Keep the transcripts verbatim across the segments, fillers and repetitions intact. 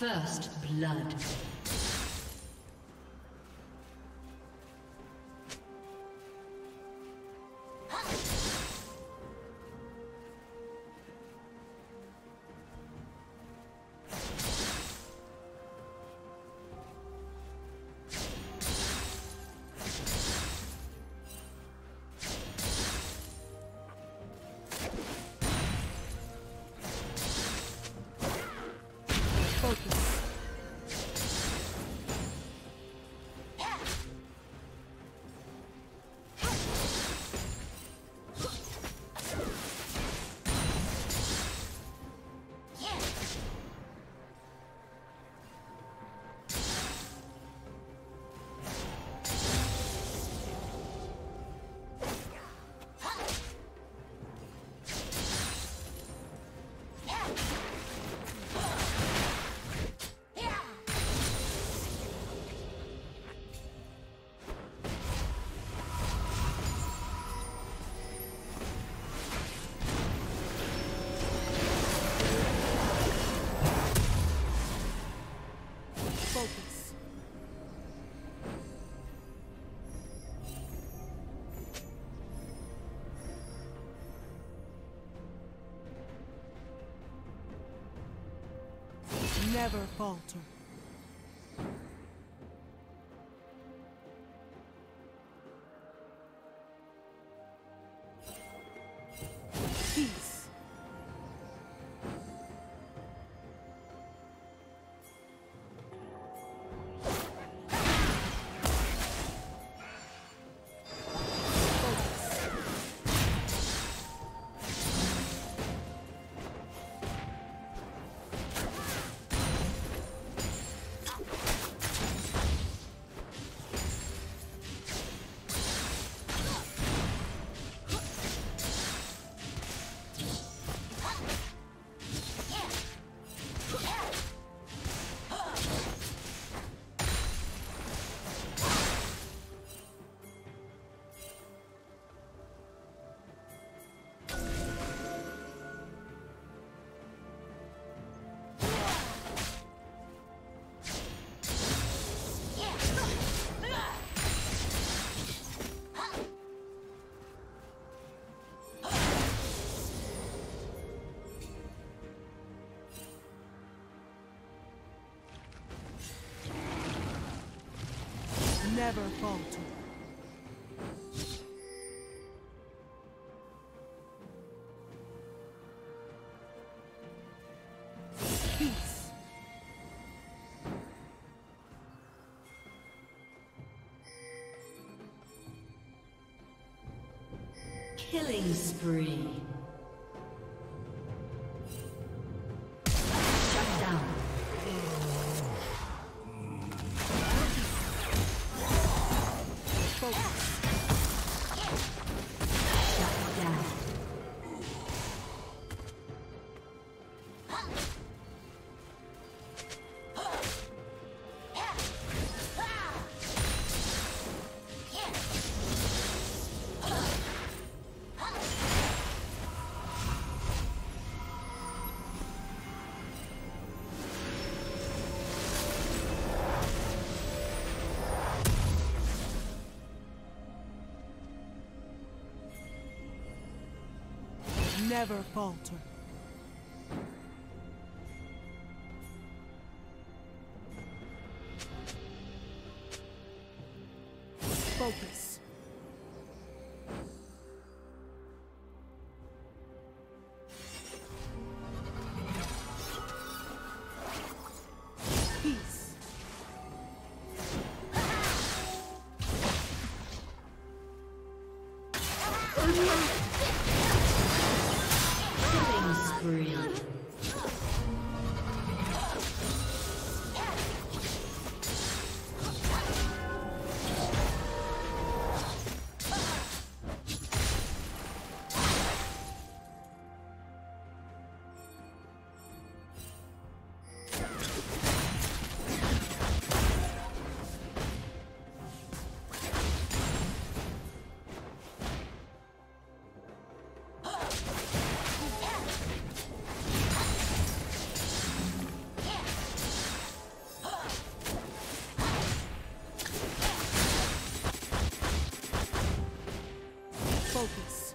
First blood. Never falter. Peace. Never falter. Peace. Killing spree. Never falter. Focus. focus.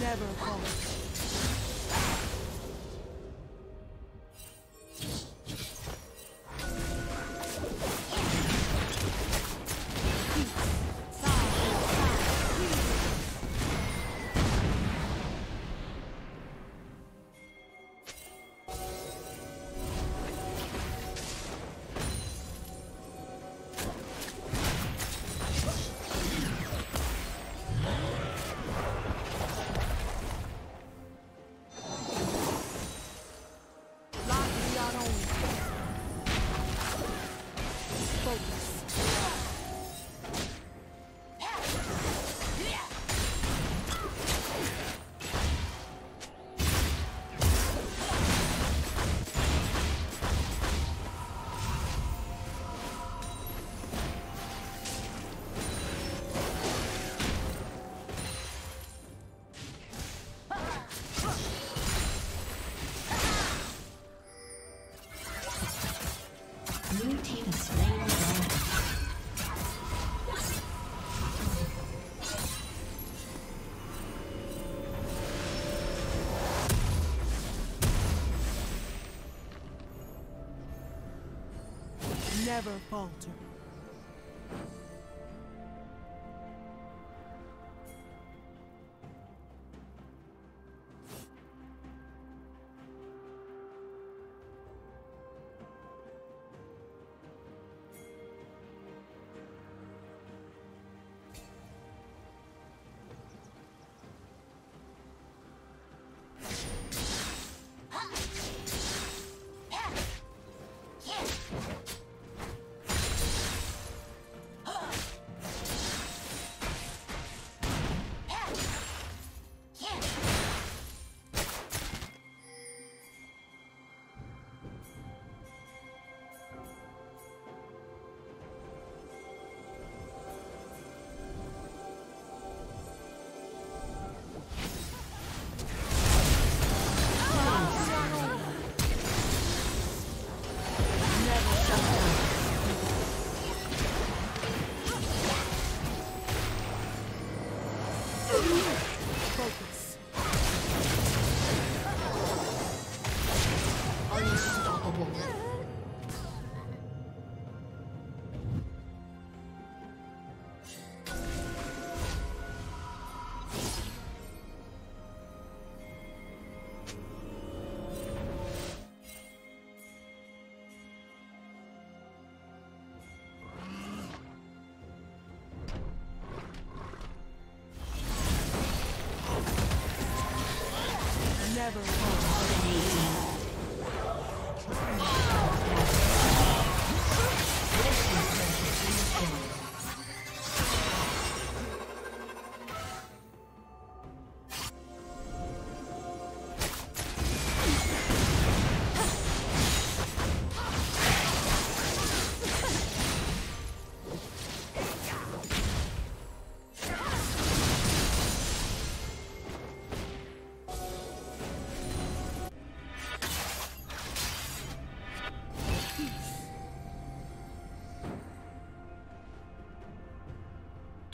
Never fall. Never falter. Never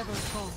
Double faulted.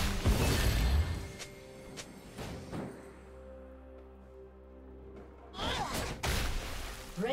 Red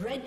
Red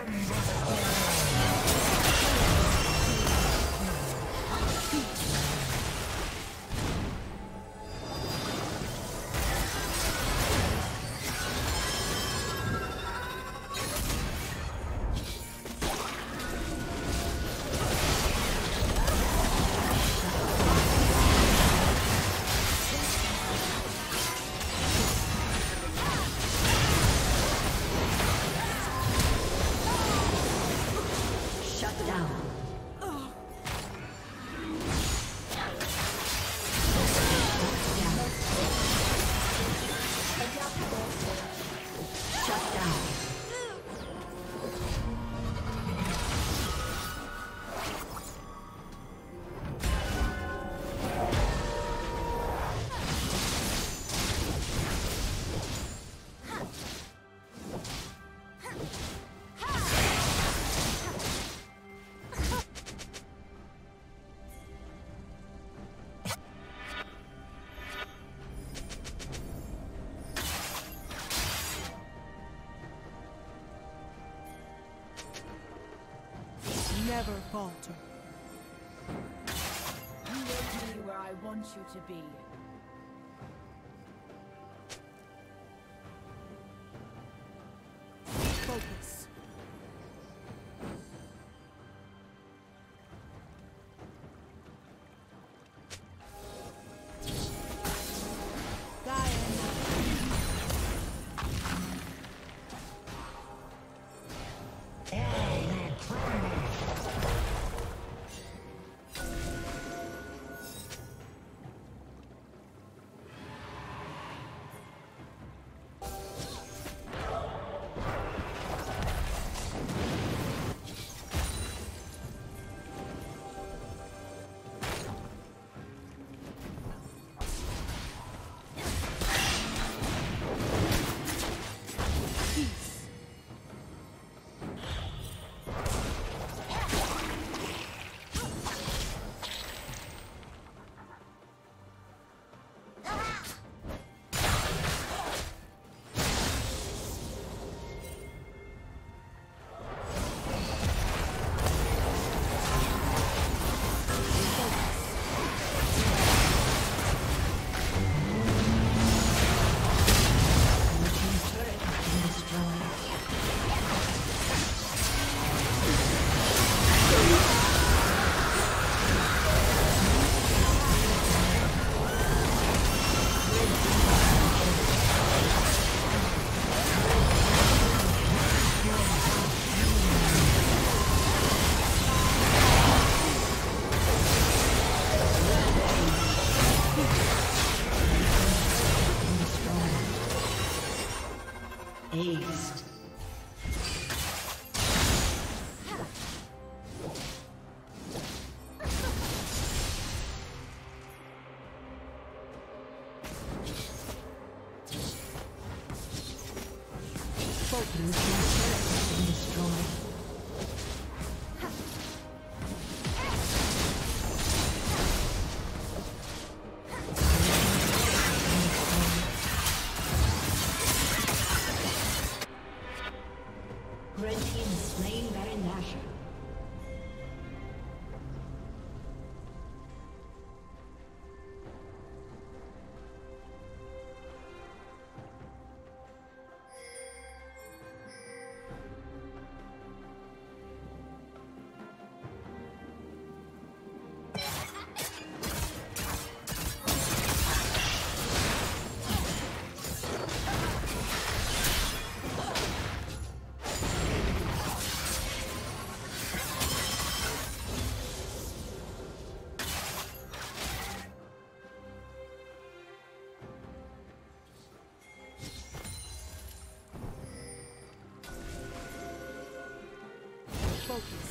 am the never falter. You will be where I want you to be. Focus. Aced. Focus.